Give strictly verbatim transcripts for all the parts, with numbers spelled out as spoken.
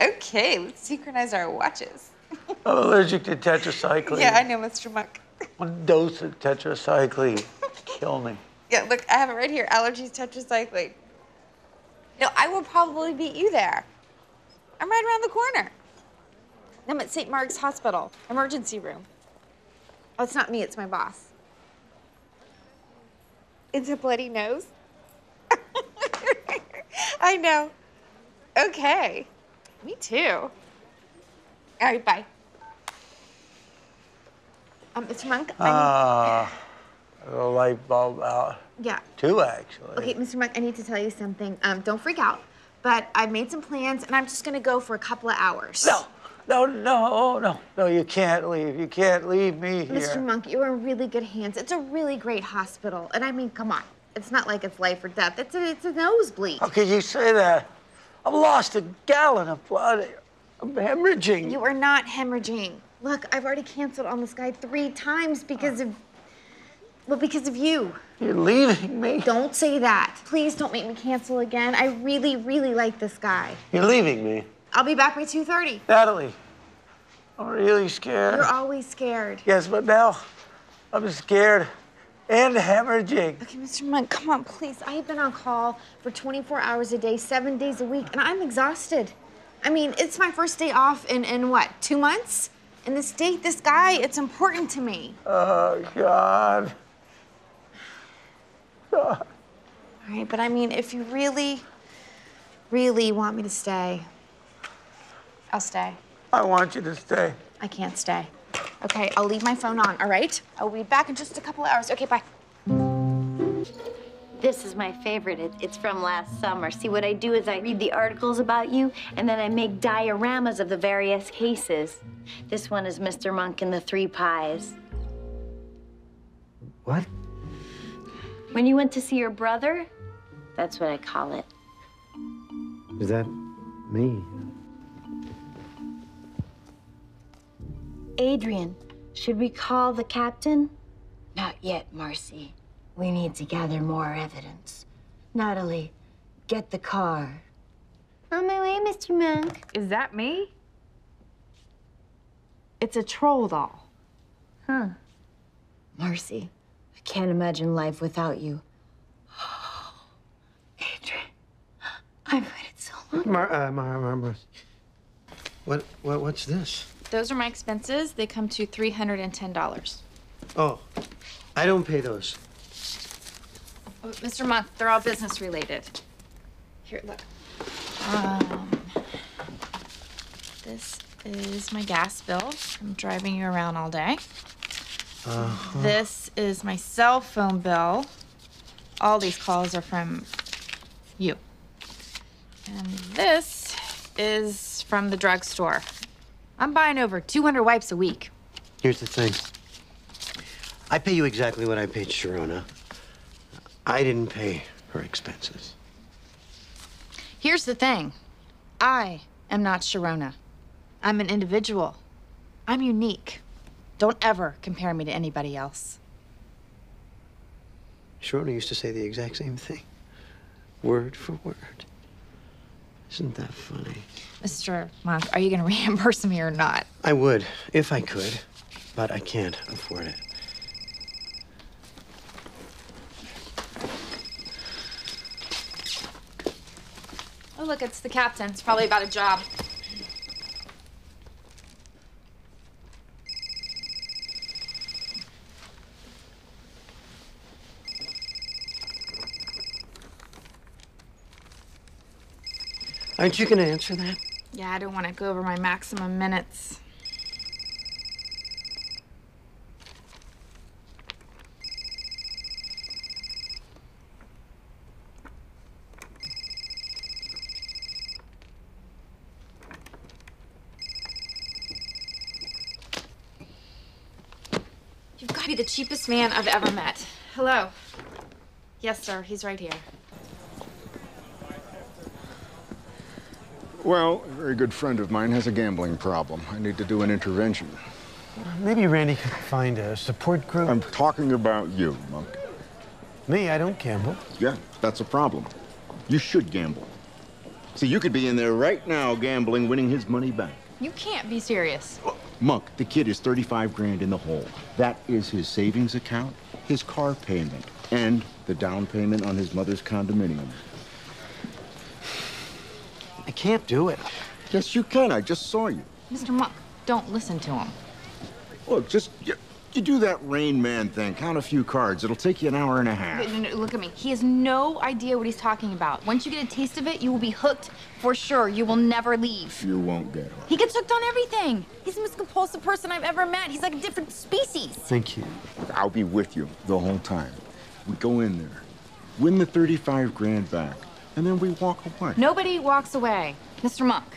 Okay, let's synchronize our watches. I'm allergic to tetracycline. Yeah, I know, Mister Monk. One dose of tetracycline. Kill me. Yeah, look, I have it right here. Allergies, tetracycline. No, I will probably beat you there. I'm right around the corner. I'm at Saint Mark's Hospital, emergency room. Oh, it's not me, it's my boss. It's a bloody nose? I know. Okay. Me too. All right, bye. Um, Mister Monk, I Ah, need... the light bulb out. Yeah. Two, actually. Okay, Mister Monk, I need to tell you something. Um, don't freak out, but I've made some plans, and I'm just gonna go for a couple of hours. No, no, no, oh, no, no, you can't leave. You can't leave me here. Mister Monk, you are in really good hands. It's a really great hospital, and I mean, come on. It's not like it's life or death. It's a, it's a nosebleed. How could you say that? I've lost a gallon of blood. I'm hemorrhaging. You are not hemorrhaging. Look, I've already canceled on this guy three times because of, well, because of you. You're leaving me? Don't say that. Please don't make me cancel again. I really, really like this guy. You're leaving me? I'll be back by two thirty. Natalie, I'm really scared. You're always scared. Yes, but now I'm scared and hemorrhaging. Okay, Mister Monk, come on, please. I have been on call for twenty-four hours a day, seven days a week, and I'm exhausted. I mean, it's my first day off in, in what, two months? And this date, this guy, it's important to me. Oh, God. God. All right, but I mean, if you really, really want me to stay, I'll stay. I want you to stay. I can't stay. Okay, I'll leave my phone on, all right? I'll be back in just a couple of hours. Okay, bye. This is my favorite. It, it's from last summer. See, what I do is I read the articles about you, and then I make dioramas of the various cases. This one is Mister Monk and the Three Pies. What? When you went to see your brother, that's what I call it. Is that me? Adrian, should we call the captain? Not yet, Marcy. We need to gather more evidence. Natalie, get the car. On my way, Mister Monk. Is that me? It's a troll doll. Huh. Marcy, I can't imagine life without you. Oh, Adrian, I've waited so long. Mar, uh, Mar, Mar, Mar. What, what, what's this? Those are my expenses. They come to three hundred ten dollars. Oh, I don't pay those. Oh, Mister Monk, they're all business related. Here, look. Um, this is my gas bill. I'm driving you around all day. Uh-huh. This is my cell phone bill. All these calls are from you. And this is from the drugstore. I'm buying over two hundred wipes a week. Here's the thing. I pay you exactly what I paid Sharona. I didn't pay her expenses. Here's the thing. I am not Sharona. I'm an individual. I'm unique. Don't ever compare me to anybody else. Sharona used to say the exact same thing, word for word. Isn't that funny? Mister Monk, are you going to reimburse me or not? I would, if I could, but I can't afford it. Oh, look, it's the captain. It's probably about a job. Aren't you going to answer that? Yeah, I don't want to go over my maximum minutes. You've got to be the cheapest man I've ever met. Hello. Yes, sir, he's right here. Well, a very good friend of mine has a gambling problem. I need to do an intervention. Maybe Randy could find a support group. I'm talking about you, Monk. Me? I don't gamble. Yeah, that's a problem. You should gamble. See, you could be in there right now gambling, winning his money back. You can't be serious. Well, Monk, the kid is thirty-five grand in the hole. That is his savings account, his car payment, and the down payment on his mother's condominium. I can't do it. Yes, you can. I just saw you. Mister Monk, don't listen to him. Look, just... You, you do that Rain Man thing. Count a few cards. It'll take you an hour and a half. Wait, no, no, look at me. He has no idea what he's talking about. Once you get a taste of it, you will be hooked for sure. You will never leave. You won't get hooked. He gets hooked on everything. He's the most compulsive person I've ever met. He's like a different species. Thank you. I'll be with you the whole time. We go in there, win the thirty-five grand back, and then we walk away. Nobody walks away. Mister Monk,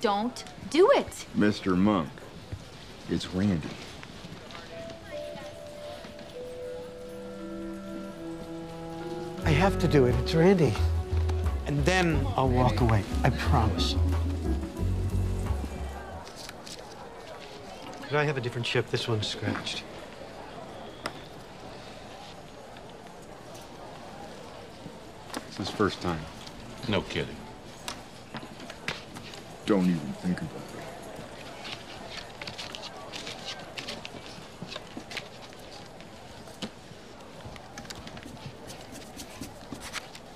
don't do it. Mister Monk, it's Randy. I have to do it. It's Randy. And then I'll walk away. I promise. Could I have a different chip? This one's scratched. It's his first time. No kidding. Don't even think about it.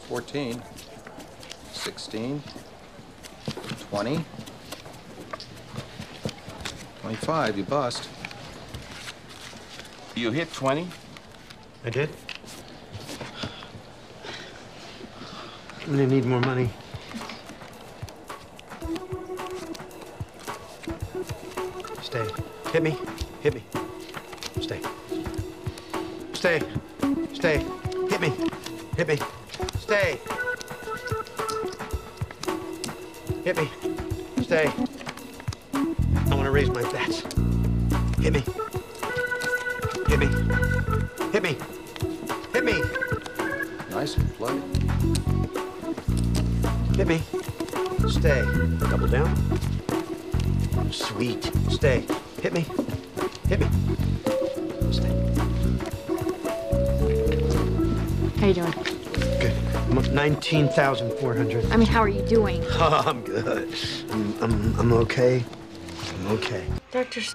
Fourteen. Sixteen. Twenty. Twenty-five, you bust. You hit twenty? I did. I'm gonna need more money. Stay. Hit me. Hit me. Stay. Stay. Stay. Hit me. Hit me. Stay. Hit me. Stay. I want to raise my bets. Hit me. Hit me. Hit me. Hit me. Nice and play. Hit me. Stay. Double down. Sweet. Stay. Hit me. Hit me. Stay. How you doing? Good. I'm up nineteen thousand four hundred. I mean, how are you doing? Oh, I'm good. I'm, I'm, I'm okay. I'm okay. Doctor S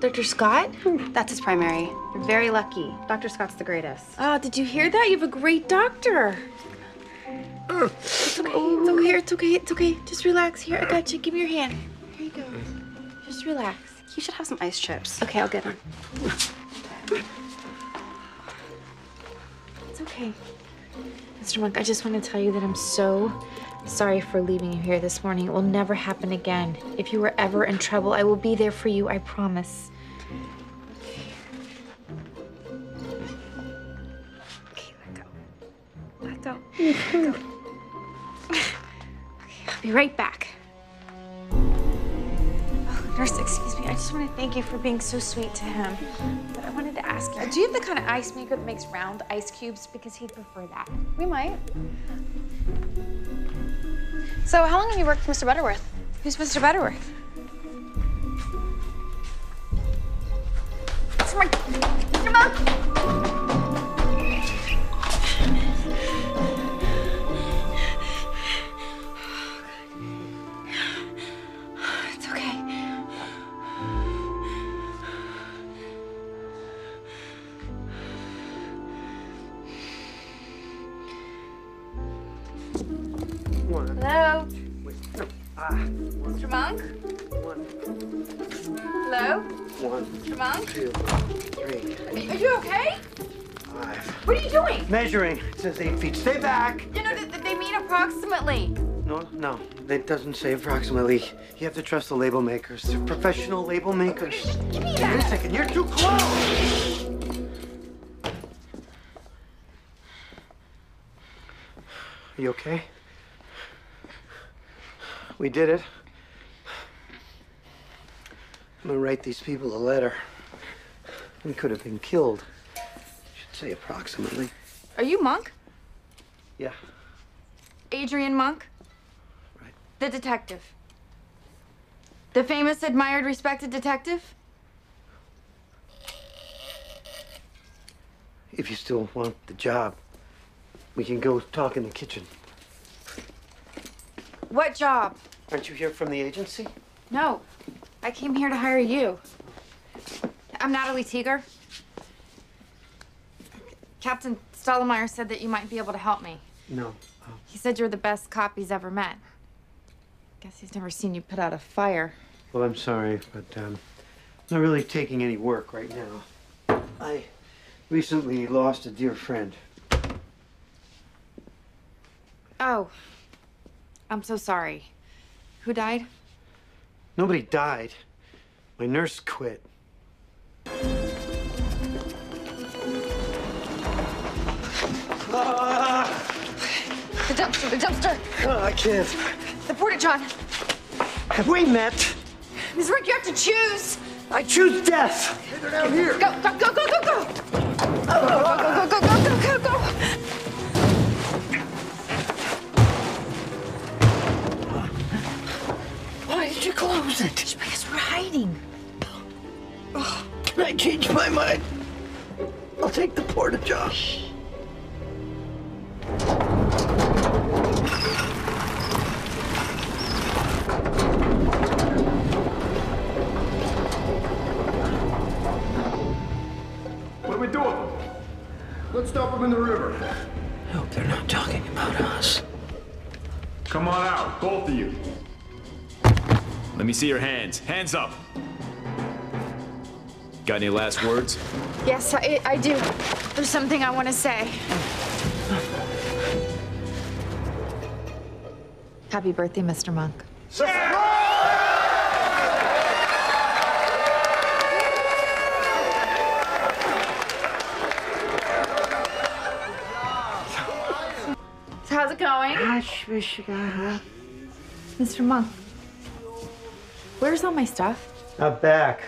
Doctor Scott? That's his primary. You're very lucky. Doctor Scott's the greatest. Oh, did you hear that? You have a great doctor. It's okay. It's okay. It's okay. It's okay. Just relax. Here, I got you. Give me your hand. Here you go. Just relax. You should have some ice chips. Okay, I'll get them. It's okay. Mister Monk, I just want to tell you that I'm so sorry for leaving you here this morning. It will never happen again. If you were ever in trouble, I will be there for you. I promise. Okay, let go. Let go. Let go. I'll be right back. Oh, nurse, excuse me. I just want to thank you for being so sweet to him. But I wanted to ask you, do you have the kind of ice maker that makes round ice cubes? Because he'd prefer that. We might. So how long have you worked for Mister Butterworth? Who's Mister Butterworth? Come on. Come on. Hello? Wait, no. Ah. One, Mister Monk? One. Hello? One. Mister Monk? Two. Three. Are you, are you okay? Five. What are you doing? Measuring. It says eight feet. Stay back. You know, they, they mean approximately. No, no. It doesn't say approximately. You have to trust the label makers. They're professional label makers. Just give me that. Wait a second. You're too close. Are you okay? We did it. I'm gonna write these people a letter. We could have been killed. Should say approximately. Are you Monk? Yeah. Adrian Monk? Right. The detective. The famous, admired, respected detective? If you still want the job, we can go talk in the kitchen. What job? Aren't you here from the agency? No. I came here to hire you. I'm Natalie Teeger. Captain Stottlemeyer said that you might be able to help me. No. Oh. He said you're the best cop he's ever met. Guess he's never seen you put out a fire. Well, I'm sorry, but um, I'm not really taking any work right now. I recently lost a dear friend. Oh. I'm so sorry. Who died? Nobody died. My nurse quit. Ah! The dumpster, the dumpster. Oh, I can't. The porta-john. Have we met? Miz Rick, you have to choose. I choose death. Get her down here. Go, go, go, go, go, go. Ah. Go, go, go, go, go, go, go, go. Why did you close it? It's because we're hiding. Oh, can I change my mind? I'll take the porta-john. What are we doing? Let's dump them in the river. I hope they're not talking about us. Come on out, both of you. Let me see your hands. Hands up. Got any last words? Yes, I, I do. There's something I want to say. Happy birthday, Mister Monk. Sir. So how's it going? Mister Monk, where's all my stuff? Out back.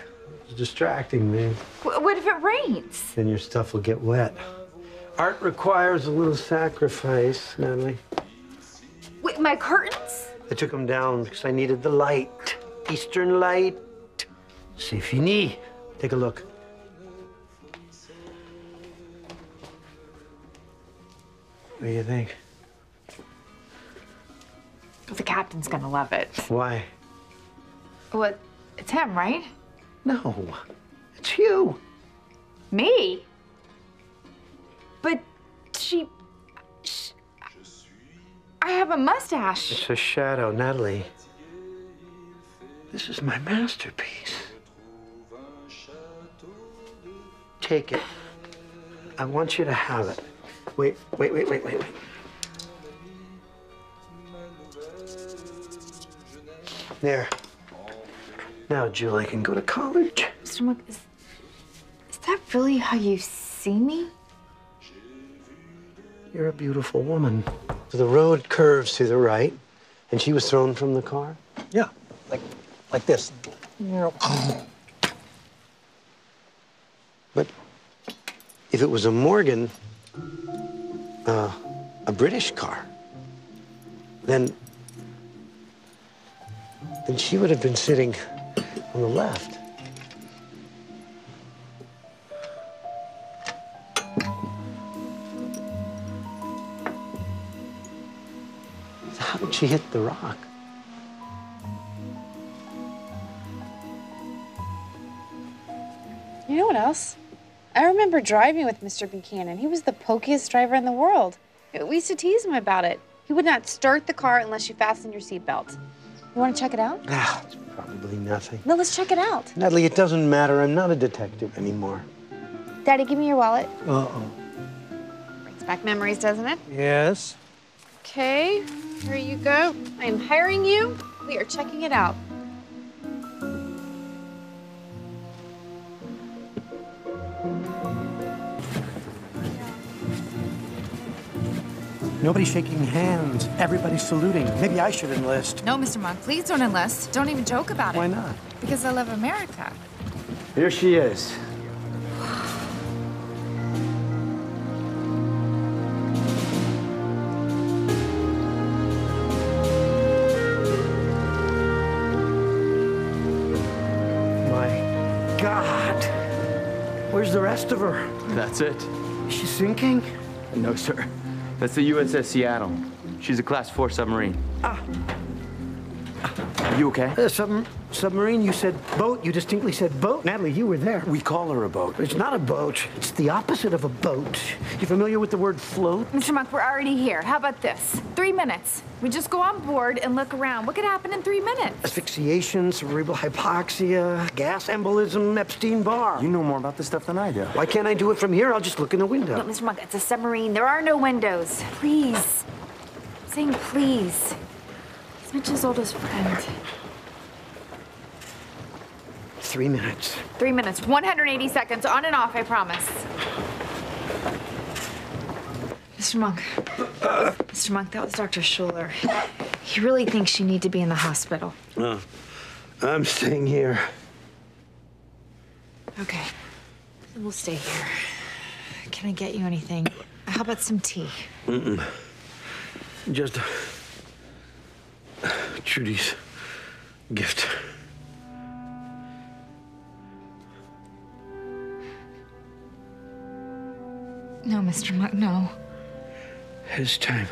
It's distracting me. W what if it rains? Then your stuff will get wet. Art requires a little sacrifice, Natalie. Wait, my curtains? I took them down because I needed the light. Eastern light. C'est fini. Take a look. What do you think? The captain's gonna love it. Why? Well, it's him, right? No, it's you. Me? But she... she I have a mustache. It's a shadow, Natalie. This is my masterpiece. Take it. I want you to have it. Wait, wait, wait, wait, wait, wait. There. Now Julie can go to college. Mister Monk, is, is that really how you see me? You're a beautiful woman. So the road curves to the right, and she was thrown from the car? Yeah, like, like this. But if it was a Morgan, uh, a British car, then, then she would have been sitting on the left. She hit the rock. You know what else? I remember driving with Mister Buchanan. He was the pokiest driver in the world. We used to tease him about it. He would not start the car unless you fastened your seatbelt. You want to check it out? Ah, it's probably nothing. No, let's check it out. Natalie, it doesn't matter. I'm not a detective anymore. Daddy, give me your wallet. Uh-oh. Brings back memories, doesn't it? Yes. Okay, here you go. I'm hiring you. We are checking it out. Nobody's shaking hands. Everybody's saluting. Maybe I should enlist. No, Mister Monk, please don't enlist. Don't even joke about it. Why not? Because I love America. Here she is. Where's the rest of her? That's it. Is she sinking? No, sir. That's the U S S Seattle. She's a class four submarine. Ah. You okay? Uh, sub submarine, you said boat. You distinctly said boat. Natalie, you were there. We call her a boat. It's not a boat. It's the opposite of a boat. You familiar with the word float? Mister Monk, we're already here. How about this? Three minutes. We just go on board and look around. What could happen in three minutes? Asphyxiation, cerebral hypoxia, gas embolism, Epstein-Barr. You know more about this stuff than I do. Why can't I do it from here? I'll just look in the window. No, Mister Monk, it's a submarine. There are no windows. Please. I'm saying please. Mitch's oldest friend. Three minutes. Three minutes. one hundred eighty seconds. On and off, I promise. Mister Monk. Uh, Mister Monk, that was Doctor Schuller. He really thinks you need to be in the hospital. No. I'm staying here. Okay. Then we'll stay here. Can I get you anything? How about some tea? Mm-mm. Just... Judy's gift. No, Mister Monk, no. His time.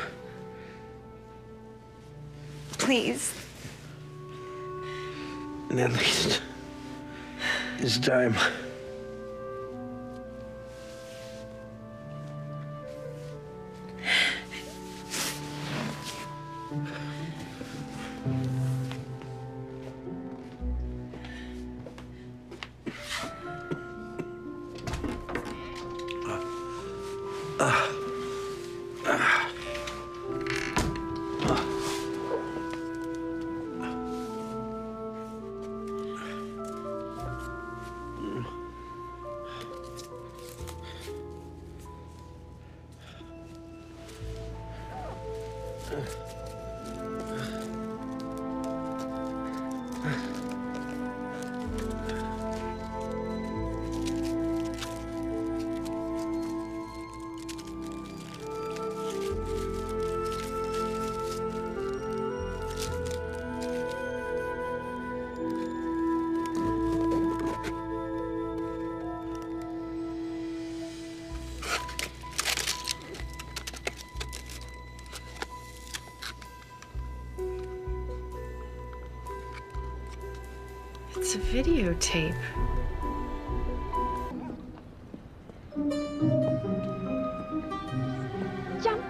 Please. And at least his time. It's a videotape. Jump.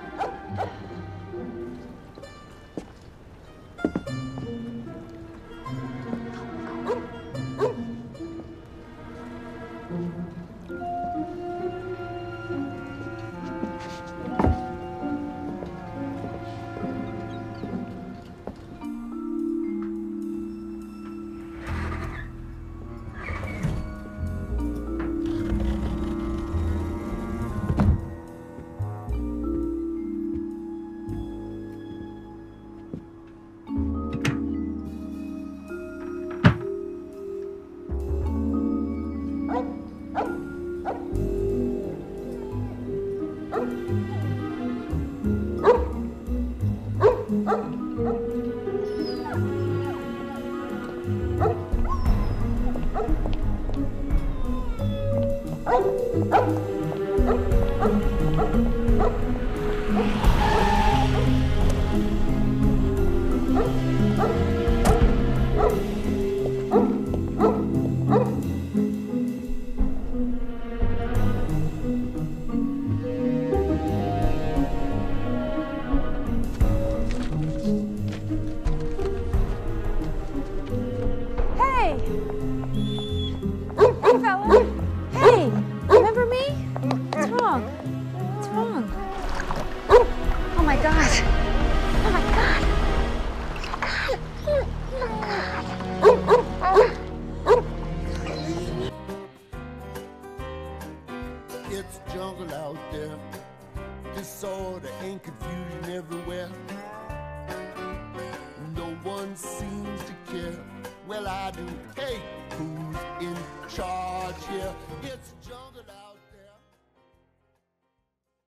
Well, I do. Hey, who's in charge here? It's jungle out.